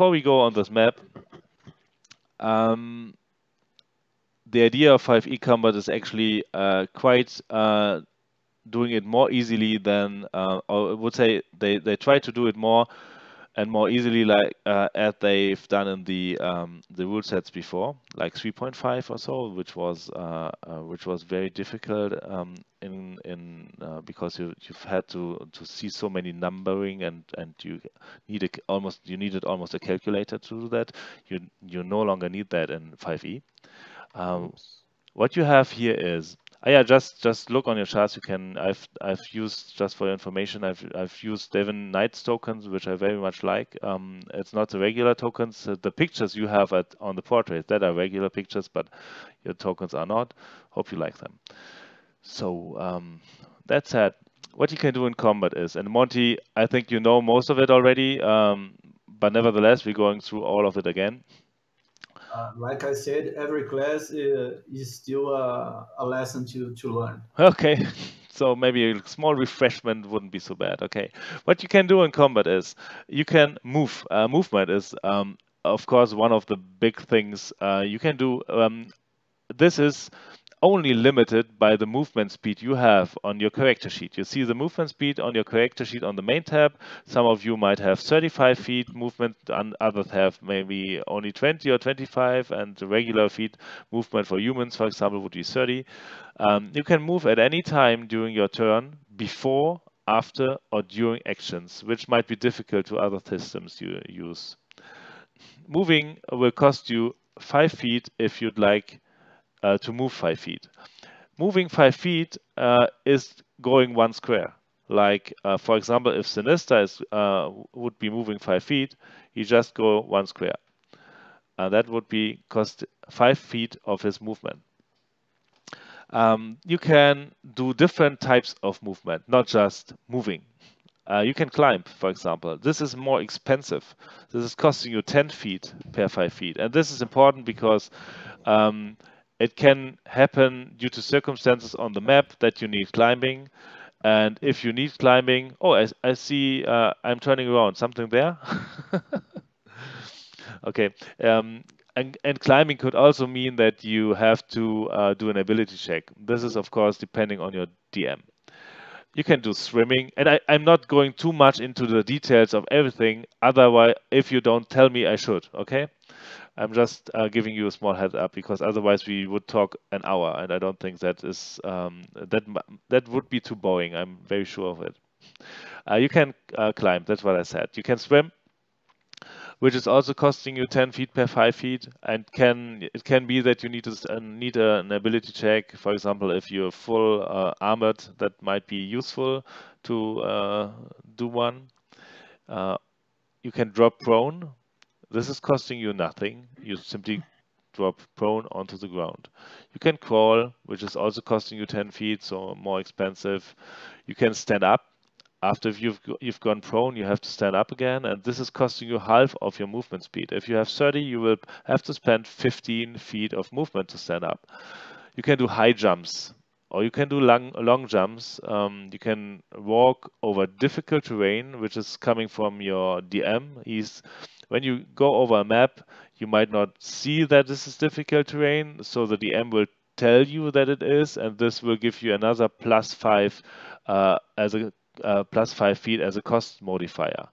before we go on this map, the idea of 5e combat is actually quite doing it more easily than, I would say they try to do it more and more easily, like as they've done in the rule sets before, like 3.5 or so, which was very difficult because you've had to see so many numbering, and you need almost a calculator to do that. You no longer need that in 5e. What you have here is, just look on your charts. You can, I've used, just for your information, I've used Devin Knight's tokens, which I very much like. It's not the regular tokens. The pictures you have on the portrait, that are regular pictures, but your tokens are not. Hope you like them. So that said, what you can do in combat is, and Monty, I think you know most of it already, but nevertheless, we're going through all of it again. Like I said, every class is still a lesson to learn. Okay, so maybe a small refreshment wouldn't be so bad. Okay, what you can do in combat is you can move. Movement is, of course, one of the big things you can do. This is only limited by the movement speed you have on your character sheet. You see the movement speed on your character sheet on the main tab. Some of you might have 35 feet movement, and others have maybe only 20 or 25, and the regular feet movement for humans, for example, would be 30. You can move at any time during your turn, before, after, or during actions, which might be difficult to other systems you use. Moving will cost you 5 feet if you'd like to move 5 feet. Moving 5 feet is going one square. Like, for example, if Sinister would be moving 5 feet, he just go one square. That would be cost 5 feet of his movement. You can do different types of movement, not just moving. You can climb, for example. This is more expensive. This is costing you 10 feet per 5 feet. And this is important because it can happen due to circumstances on the map that you need climbing. And if you need climbing, oh, I see, I'm turning around, something there. Okay, and climbing could also mean that you have to do an ability check. This is, of course, depending on your DM. You can do swimming, and I'm not going too much into the details of everything. Otherwise, if you don't tell me, I should, okay? I'm just giving you a small heads up, because otherwise we would talk an hour, and I don't think that is that would be too boring. I'm very sure of it. You can climb. That's what I said. You can swim, which is also costing you 10 feet per 5 feet, and it can be that you need an ability check. For example, if you're full armored, that might be useful to do one. You can drop prone. This is costing you nothing. You simply drop prone onto the ground. You can crawl, which is also costing you 10 feet, so more expensive. You can stand up. After you've gone prone, you have to stand up again, and this is costing you half of your movement speed. If you have 30, you will have to spend 15 feet of movement to stand up. You can do high jumps, or you can do long jumps. You can walk over difficult terrain, which is coming from your DM. When you go over a map, you might not see that this is difficult terrain, so the DM will tell you that it is, and this will give you another plus 5 feet as a cost modifier.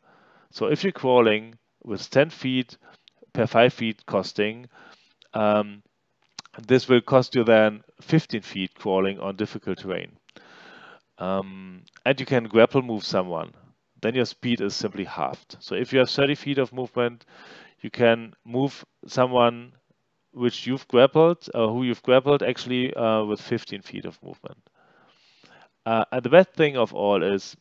So if you're crawling with 10 feet per 5 feet costing, this will cost you then 15 feet crawling on difficult terrain. And you can grapple move someone. Then your speed is simply halved. So if you have 30 feet of movement, you can move someone who you've grappled actually with 15 feet of movement. And the best thing of all is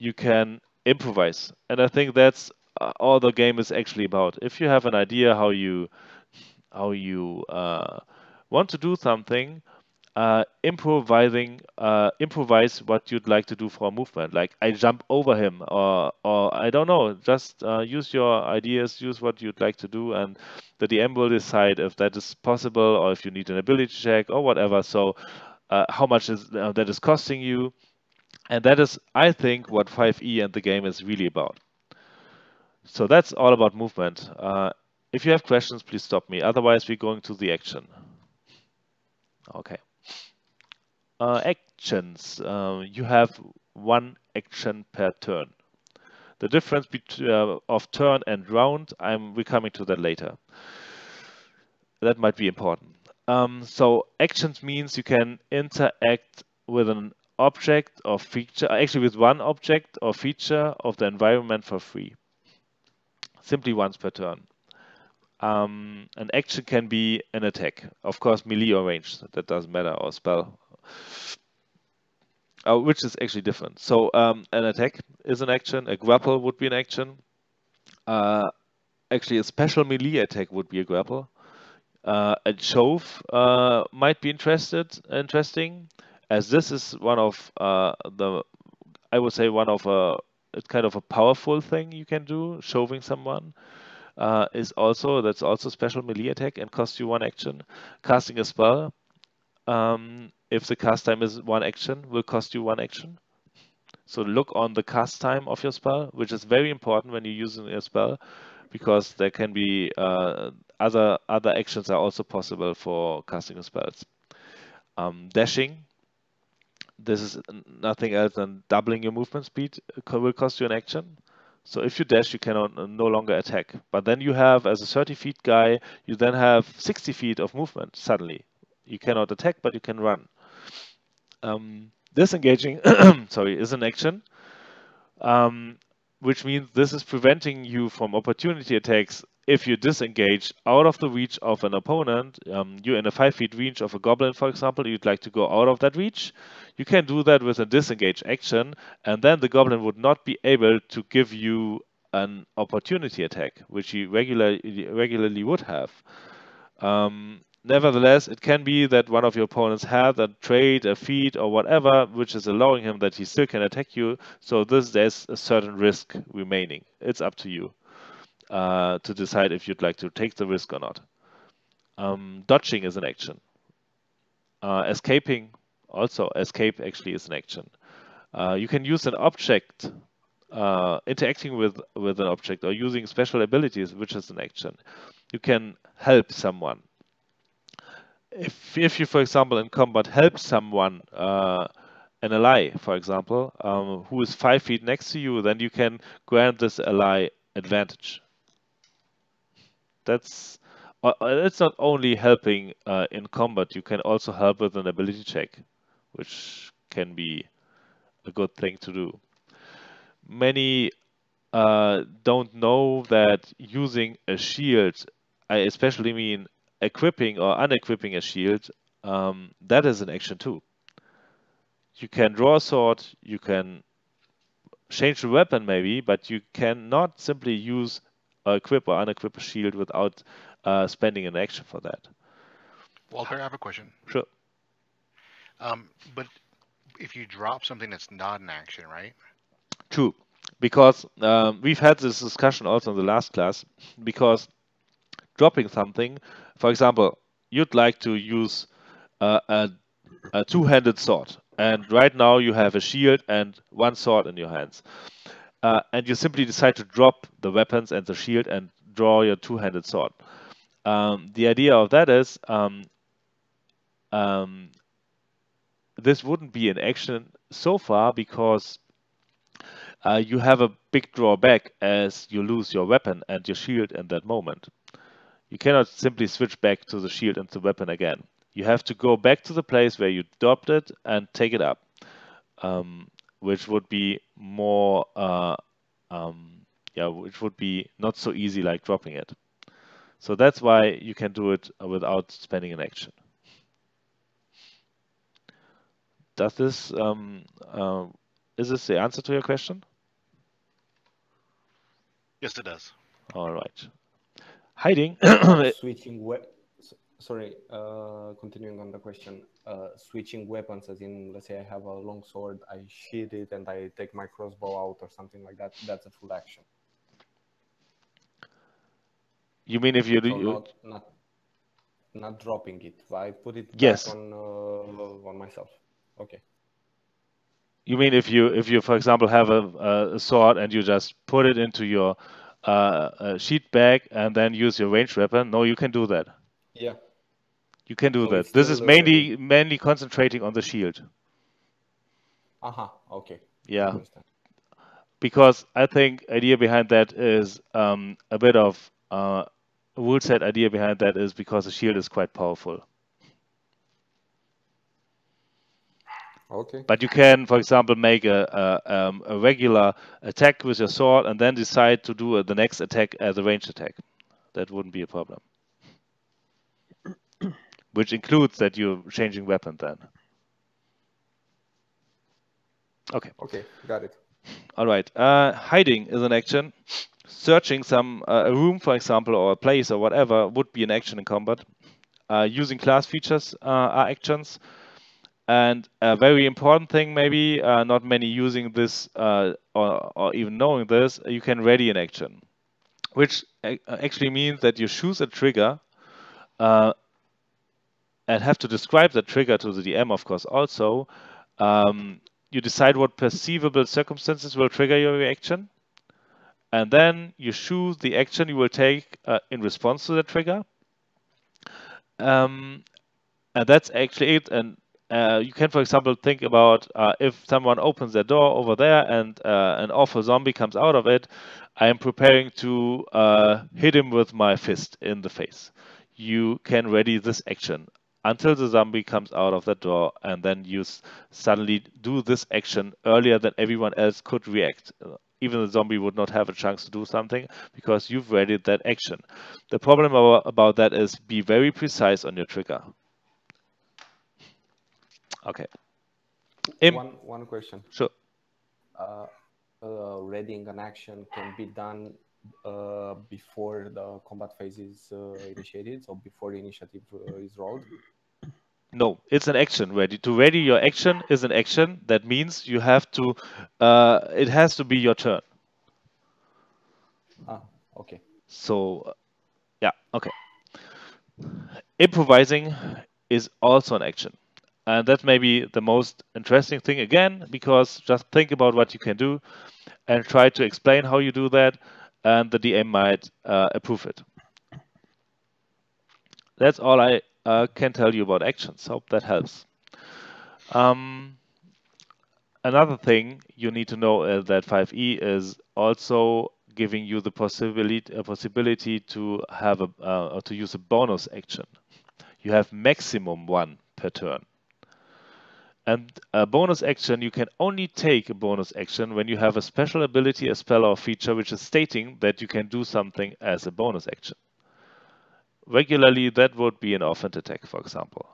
you can improvise. And I think that's all the game is actually about. If you have an idea how you want to do something, improvise what you'd like to do for a movement. Like, I jump over him, or I don't know. Just use your ideas, use what you'd like to do, and the DM will decide if that is possible, or if you need an ability check, or whatever. So how much is that is costing you. And that is, I think, what 5e and the game is really about. So that's all about movement. If you have questions, please stop me. Otherwise, we're going to the action. Okay. Actions. You have one action per turn. The difference between turn and round, we're coming to that later. That might be important. So actions means you can interact with an object or feature, actually with one object or feature of the environment for free. Simply once per turn. An action can be an attack. Of course, melee or range, that doesn't matter, or spell. Which is actually different. So an attack is an action, a grapple would be an action. Actually, a special melee attack would be a grapple. A shove might be interesting, as this is one of it's kind of a powerful thing you can do. Shoving someone is also, that's also special melee attack and costs you one action. Casting a spell, if the cast time is one action, will cost you one action. So look on the cast time of your spell, which is very important when you're using a spell, because there can be other actions are also possible for casting spells. Dashing. This is nothing else than doubling your movement speed. It will cost you an action. So if you dash, you cannot no longer attack. But then you have, as a 30-foot guy, you then have 60 feet of movement suddenly. You cannot attack, but you can run. Disengaging is an action, which means this is preventing you from opportunity attacks. If you disengage out of the reach of an opponent, you're in a 5-foot range of a goblin, for example, you'd like to go out of that reach, you can do that with a disengage action, and then the goblin would not be able to give you an opportunity attack, which he regularly would have. Nevertheless, it can be that one of your opponents had a trait, a feat, or whatever, which is allowing him that he still can attack you, so there's a certain risk remaining. It's up to you to decide if you'd like to take the risk or not. Dodging is an action. Escaping, also. Escape actually is an action. You can use an object, interacting with an object, or using special abilities, which is an action. You can help someone. If you, for example, in combat, help someone, an ally, for example, who is 5 feet next to you, then you can grant this ally advantage. That's it's not only helping in combat, you can also help with an ability check, which can be a good thing to do. Many don't know that using a shield, I especially mean equipping or unequipping a shield, that is an action too. You can draw a sword, you can change the weapon maybe, but you cannot simply use or equip or unequip a shield without spending an action for that. Waldbaer, I have a question. Sure. But if you drop something, that's not an action, right? True, because we've had this discussion also in the last class, because dropping something, for example, you'd like to use a two-handed sword, and right now you have a shield and one sword in your hands, and you simply decide to drop the weapons and the shield and draw your two-handed sword. The idea of that is this wouldn't be an action so far, because you have a big drawback as you lose your weapon and your shield in that moment. You cannot simply switch back to the shield and the weapon again. You have to go back to the place where you dropped it and take it up, which would be more, which would be not so easy like dropping it. So that's why you can do it without spending an action. Does this is this the answer to your question? Yes, it does. All right. Hiding. Switching continuing on the question, switching weapons, as in, let's say I have a long sword, I sheath it and I take my crossbow out or something like that. That's a full action. You mean if you do, so not dropping it, I put it back on myself. Okay. You mean if you for example have a sword and you just put it into your a sheet bag and then use your ranged weapon. No, you can do that. Yeah. You can do that. This is mainly concentrating on the shield. Aha, okay. Yeah. Because I think idea behind that is a bit of rule set idea behind that is because the shield is quite powerful. Okay. But you can, for example, make a regular attack with your sword and then decide to do the next attack as a ranged attack. That wouldn't be a problem. Which includes that you're changing weapon then. Okay. Okay, got it. All right. Hiding is an action. Searching some a room, for example, or a place or whatever would be an action in combat. Using class features are actions. And a very important thing, maybe, not many using this or even knowing this, you can ready an action, which actually means that you choose a trigger and have to describe the trigger to the DM, of course, also. You decide what perceivable circumstances will trigger your reaction, and then you choose the action you will take in response to the trigger. And that's actually it. And you can, for example, think about if someone opens their door over there and an awful zombie comes out of it, I am preparing to hit him with my fist in the face. You can ready this action until the zombie comes out of the door, and then you suddenly do this action earlier than everyone else could react. Even the zombie would not have a chance to do something because you've readied that action. The problem about that is be very precise on your trigger. Okay. One question. Sure. Readying an action can be done before the combat phase is initiated, or before the initiative is rolled? No, it's an action ready. To ready your action is an action. That means you have to, it has to be your turn. Ah, okay. So, yeah, okay. Improvising is also an action. And that may be the most interesting thing again, because just think about what you can do and try to explain how you do that, and the DM might approve it. That's all I can tell you about actions. Hope that helps. Another thing you need to know is that 5e is also giving you the possibility to have a to use a bonus action. You have maximum one per turn. And a bonus action, you can only take a bonus action when you have a special ability, a spell or feature, which is stating that you can do something as a bonus action. Regularly, that would be an offhand attack, for example,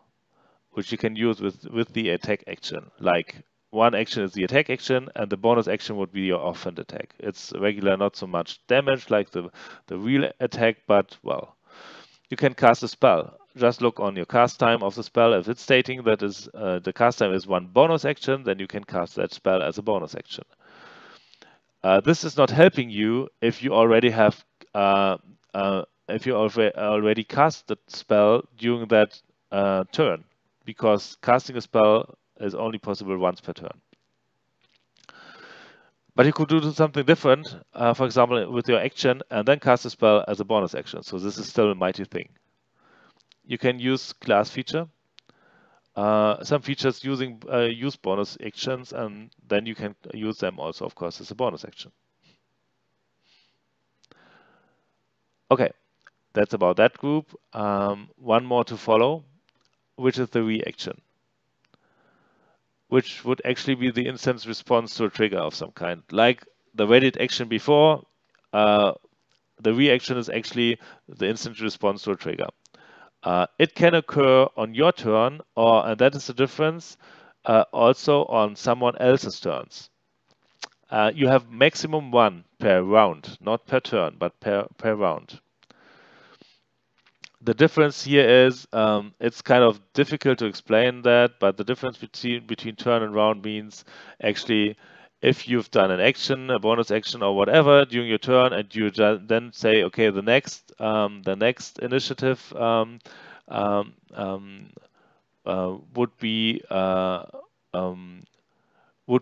which you can use with the attack action. Like one action is the attack action, and the bonus action would be your offhand attack. It's regular, not so much damage like the real attack, but well, you can cast a spell. Just look on your cast time of the spell. If it's stating that is the cast time is one bonus action, then you can cast that spell as a bonus action. This is not helping you if you already have if you already cast the spell during that turn, because casting a spell is only possible once per turn. But you could do something different, for example, with your action, and then cast a spell as a bonus action. So this is still a mighty thing. You can use class feature. Some features use bonus actions, and then you can use them also, of course, as a bonus action. Okay, that's about that group. One more to follow, which is the reaction, which would actually be the instance response to a trigger of some kind. Like the readied action before, the reaction is actually the instant response to a trigger. It can occur on your turn, or, and that is the difference, also on someone else's turns. You have maximum one per round, not per turn, but per round. The difference here is, it's kind of difficult to explain that, but the difference between turn and round means actually if you've done an action, a bonus action or whatever during your turn, and you then say, okay, the next initiative would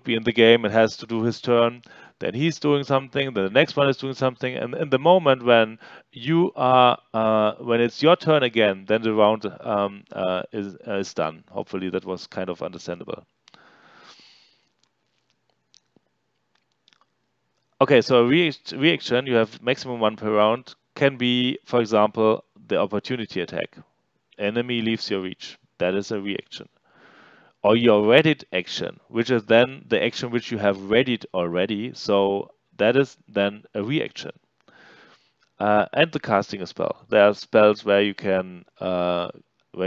be in the game and has to do his turn, then he's doing something, then the next one is doing something, and in the moment when you are, when it's your turn again, then the round is done. Hopefully that was kind of understandable. Okay, so reaction, you have maximum one per round, can be, for example, the opportunity attack. Enemy leaves your reach. That is a reaction. Or your readied action, which is then the action which you have readied already. So that is then a reaction. And the casting a spell. There are spells where you can, where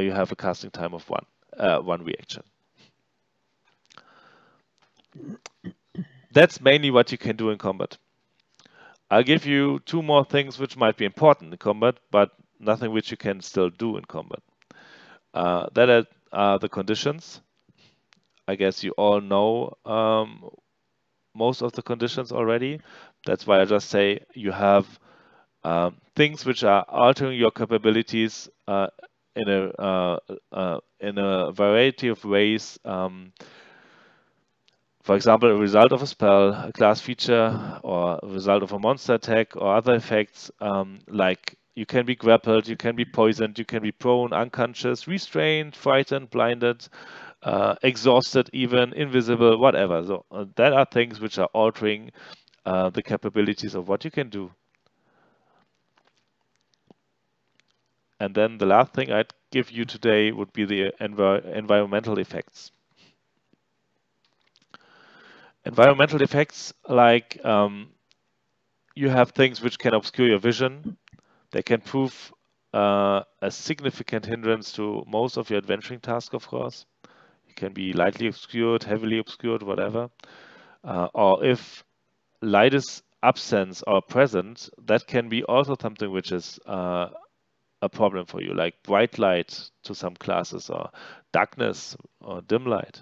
you have a casting time of one reaction. That's mainly what you can do in combat. I'll give you two more things which might be important in combat, but nothing which you can still do in combat. That are the conditions. I guess you all know most of the conditions already. That's why I just say you have things which are altering your capabilities in a variety of ways. For example, a result of a spell, a class feature, or a result of a monster attack, or other effects like you can be grappled, you can be poisoned, you can be prone, unconscious, restrained, frightened, blinded, exhausted, even invisible, whatever. So that are things which are altering the capabilities of what you can do. And then the last thing I'd give you today would be the environmental effects. Environmental effects, like you have things which can obscure your vision. They can prove a significant hindrance to most of your adventuring tasks, of course. You can be lightly obscured, heavily obscured, whatever. Or if light is absent or present, that can be also something which is a problem for you, like bright light to some classes, or darkness, or dim light.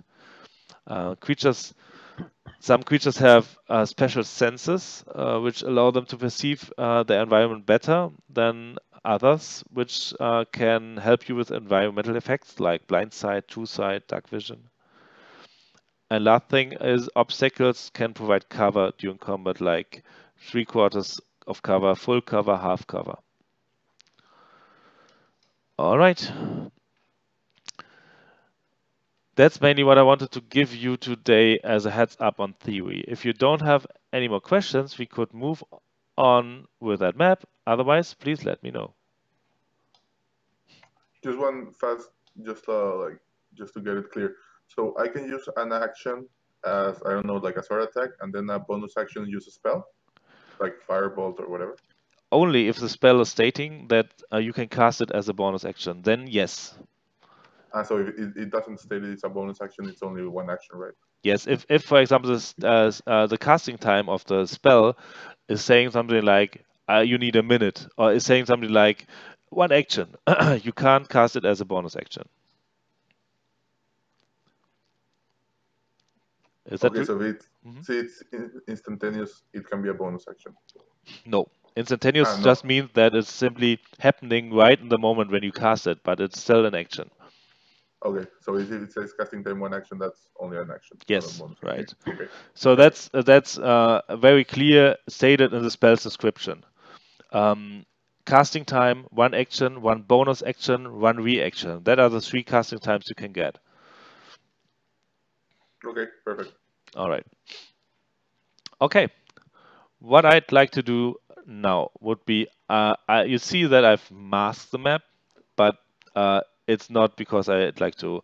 Some creatures have special senses which allow them to perceive their environment better than others, which can help you with environmental effects like blind sight, true sight, dark vision. And last thing is obstacles can provide cover during combat, like 3/4 of cover, full cover, half cover. All right. That's mainly what I wanted to give you today as a heads up on theory. If you don't have any more questions, we could move on with that map. Otherwise, please let me know. Just one fast, just to get it clear. So I can use an action as, I don't know, like a sword attack, and then a bonus action use a spell, like firebolt or whatever. Only if the spell is stating that you can cast it as a bonus action, then yes. So if it doesn't state it's a bonus action, it's only one action, right? Yes, if for example, this, the casting time of the spell is saying something like, you need a minute, or is saying something like, one action, you can't cast it as a bonus action. Is that okay, so it's instantaneous, it can be a bonus action. No. Instantaneous just means that it's simply happening right in the moment when you cast it, but it's still an action. Okay, so if it says casting time one action, that's only an action. Yes, right. Okay. So that's very clear stated in the spell's description. Casting time, one action, one bonus action, one reaction. That are the three casting times you can get. Okay, perfect. All right. Okay, what I'd like to do now would be, you see that I've masked the map, but it's not because I'd like to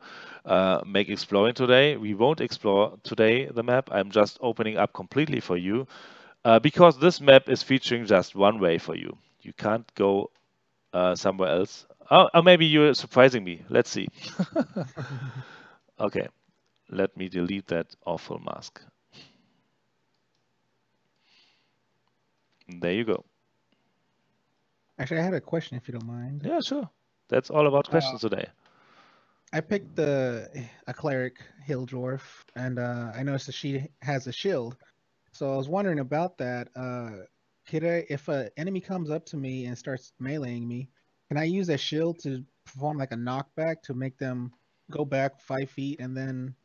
make exploring today. We won't explore today the map. I'm just opening up completely for you because this map is featuring just one way for you. You can't go somewhere else. Or maybe you're surprising me. Let's see. Okay, let me delete that awful mask. There you go. Actually, I had a question if you don't mind. Yeah, sure. That's all about questions today. I picked a cleric, Hill Dwarf, and I noticed that she has a shield. So I was wondering about that. If an enemy comes up to me and starts meleeing me, can I use a shield to perform like a knockback to make them go back 5 feet and then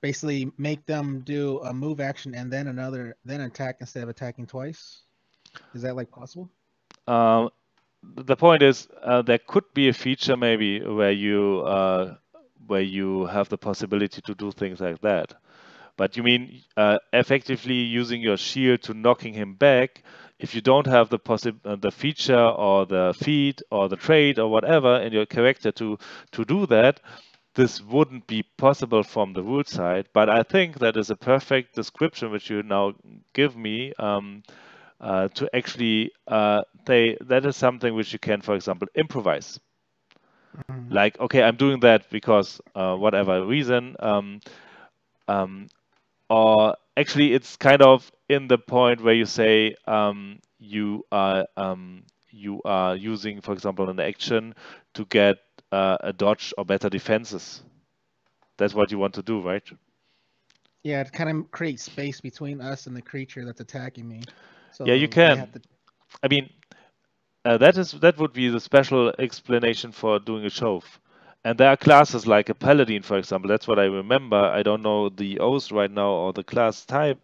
basically make them do a move action and then another, then attack instead of attacking twice? Is that like possible? The point is, there could be a feature maybe where you have the possibility to do things like that. But you mean effectively using your shield to knocking him back? If you don't have the feature or the feat or the trait or whatever in your character to do that, this wouldn't be possible from the rule side. But I think that is a perfect description which you now give me to actually say that is something which you can, for example, improvise. Mm-hmm. Like, okay, I'm doing that because whatever reason. Or actually, it's kind of in the point where you say you are using, for example, an action to get a dodge or better defenses. That's what you want to do, right? Yeah, it kind of creates space between us and the creature that's attacking me. So yeah, you can. I mean, that would be the special explanation for doing a shove. And there are classes like a Paladin, for example. That's what I remember. I don't know the oath right now or the class type.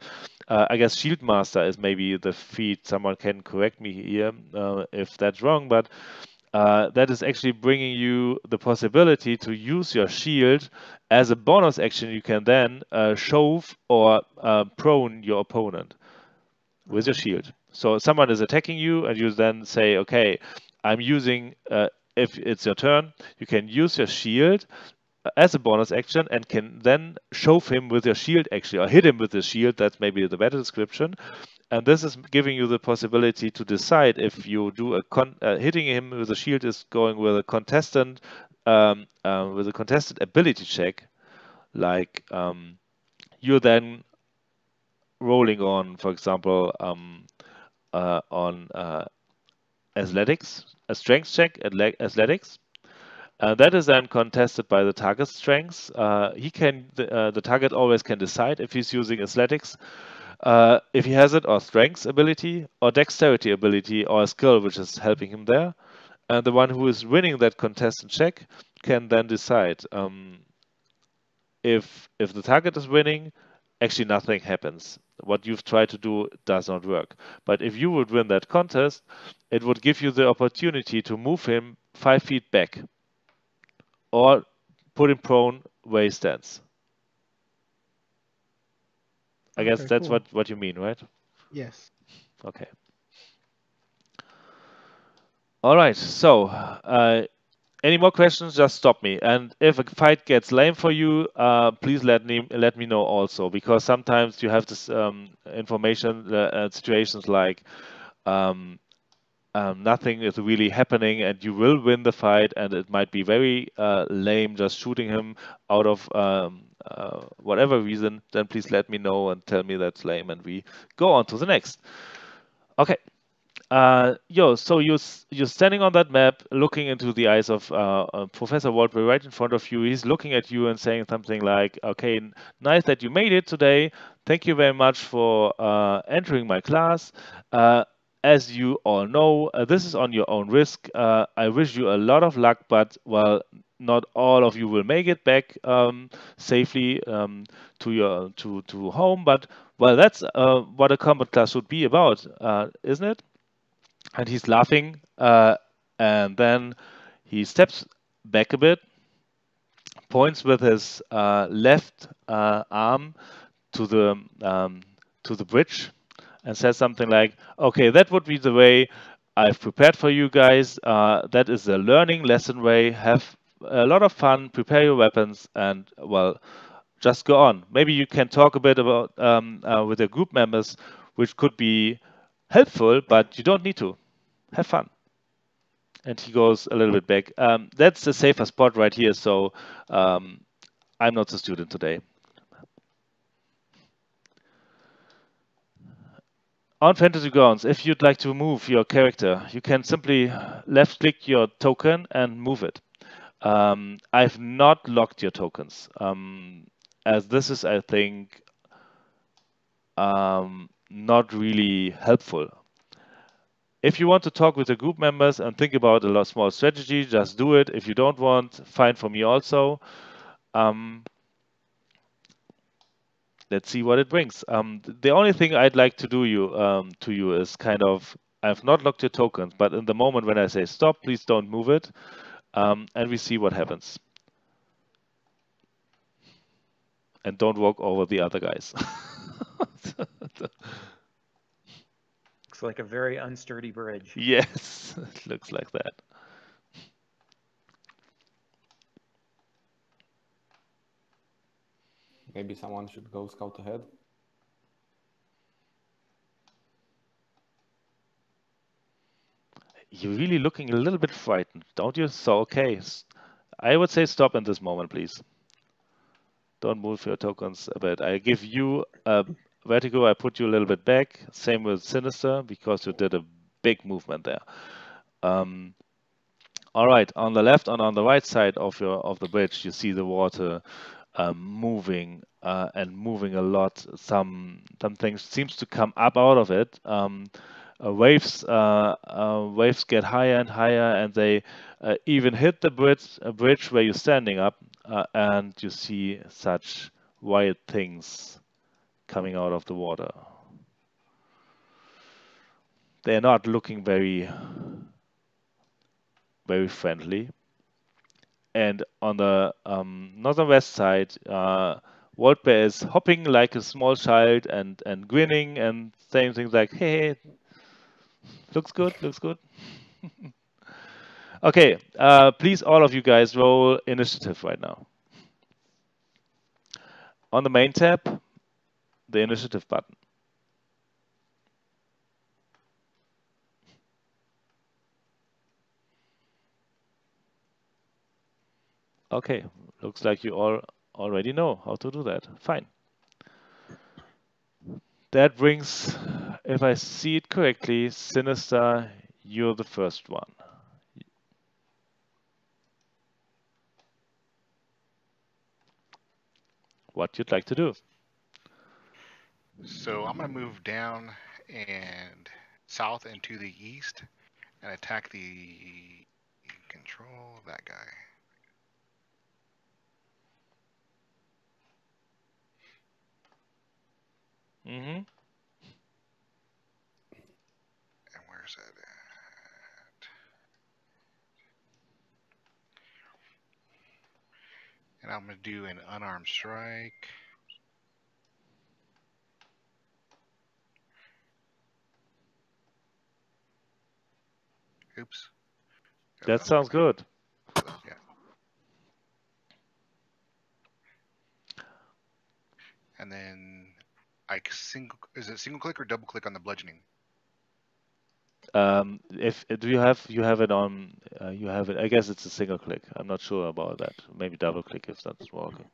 I guess Shieldmaster is maybe the feat. Someone can correct me here if that's wrong. But that is actually bringing you the possibility to use your shield as a bonus action. You can then shove or prone your opponent with your shield. So someone is attacking you, and you then say, "Okay, I'm using." If it's your turn, you can use your shield as a bonus action and can then shove him with your shield, actually, or hit him with the shield. That's maybe the better description. And this is giving you the possibility to decide if you do a hitting him with a shield is going with a contested ability check, like you're then rolling on, for example, on athletics. A strength check at athletics, that is then contested by the target's strengths. The target always can decide if he's using athletics, if he has it, or strengths ability, or dexterity ability, or a skill which is helping him there. And the one who is winning that contested check can then decide if the target is winning. Actually, nothing happens. What you've tried to do does not work. But if you would win that contest, it would give you the opportunity to move him 5 feet back or put him prone where he stands. I guess that's cool. what you mean, right? Yes. Okay. All right. So, any more questions, just stop me. And if a fight gets lame for you, please let me know also, because sometimes you have this information situations like nothing is really happening and you will win the fight, and it might be very lame just shooting him out of whatever reason. Then please let me know and tell me that's lame, and we go on to the next. Okay. So you're standing on that map, looking into the eyes of Professor Waldbaer right in front of you. He's looking at you and saying something like, "Okay, nice that you made it today. Thank you very much for entering my class. As you all know, this is on your own risk. I wish you a lot of luck, but, well, not all of you will make it back safely to home. But, well, that's what a combat class should be about, isn't it?" And he's laughing, and then he steps back a bit, points with his left arm to the bridge, and says something like, "Okay, that would be the way I've prepared for you guys. That is the learning lesson way. Have a lot of fun, prepare your weapons, and, well, just go on. Maybe you can talk a bit about with your group members, which could be helpful, but you don't need to. Have fun." And he goes a little bit back. That's the safer spot right here, so I'm not the student today. On Fantasy Grounds, if you'd like to move your character, you can simply left-click your token and move it. I've not locked your tokens, as this is, I think, not really helpful. If you want to talk with the group members and think about a small strategy, just do it. If you don't want, fine for me also. let's see what it brings. The only thing I'd like to do to you is kind of, I've not locked your tokens, but in the moment when I say stop, please don't move it, and we see what happens. And don't walk over the other guys. Looks like a very unsturdy bridge. Yes, it looks like that. Maybe someone should go scout ahead. You're really looking a little bit frightened, don't you? So, okay, I would say stop in this moment, please. Don't move your tokens a bit. I give you Vertigo, I put you a little bit back. Same with Sinister, because you did a big movement there. All right, on the left and on the right side of the bridge, you see the water moving and moving a lot. Some things seems to come up out of it. Waves get higher and higher, and they even hit the bridge where you're standing up, and you see such wild things coming out of the water. They're not looking very friendly. And on the northern west side, Waldbaer is hopping like a small child and grinning and saying things like, hey, looks good, looks good. Okay, please, all of you guys, roll initiative right now. On the main tab, the initiative button. Okay, looks like you all already know how to do that. Fine. That brings, if I see it correctly, Sinister, you're the first one. What you'd like to do? So I'm going to move down and south and to the east and attack the control of that guy. Mm-hmm. And where's that at? And I'm going to do an unarmed strike. Oops. That sounds good. Yeah. And then... is it single click or double click on the bludgeoning? Do you have it on? You have it. I guess it's a single click. I'm not sure about that. Maybe double click if that's working.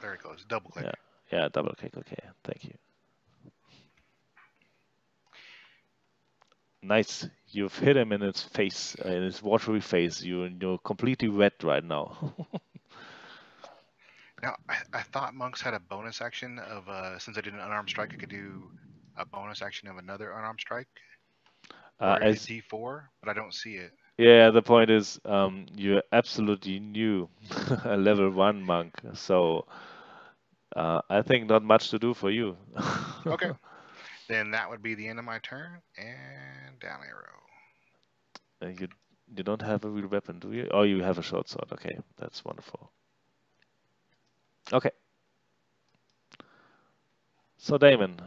There it goes. Double click. Yeah. Yeah. Double click. Okay. Thank you. Nice. You've hit him in his face, in his watery face. You're completely wet right now. Now, I thought monks had a bonus action of, since I did an unarmed strike, I could do a bonus action of another unarmed strike. I see D4, but I don't see it. Yeah, the point is, you're absolutely new, a level 1 monk, so I think not much to do for you. Okay, then that would be the end of my turn, and down arrow. You don't have a real weapon, do you? Oh, you have a short sword, okay, that's wonderful. Okay. So Damon.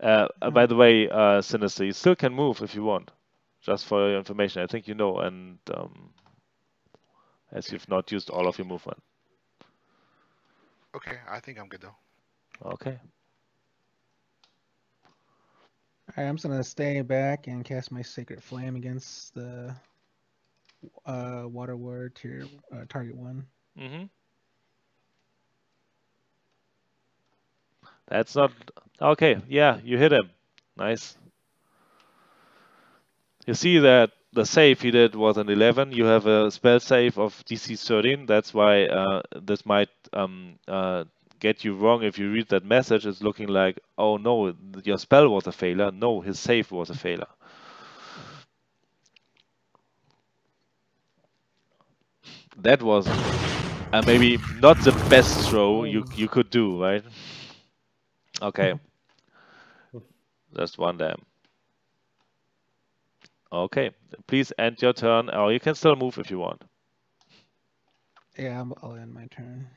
By the way, Sinister, you still can move if you want. Just for your information, I think you know, and as you've not used all of your movement. Okay, I think I'm good though. Okay. Alright, I'm just gonna stay back and cast my Sacred Flame against the water ward tier target 1. Mm-hmm. That's not okay. Yeah, you hit him. Nice. You see that the save he did was an 11. You have a spell save of DC 13. That's why this might get you wrong if you read that message. It's looking like, oh no, your spell was a failure. No, his save was a failure. That was maybe not the best throw you could do, right? Okay. Just one damn. Okay, please end your turn, or you can still move if you want. Yeah, I'll end my turn.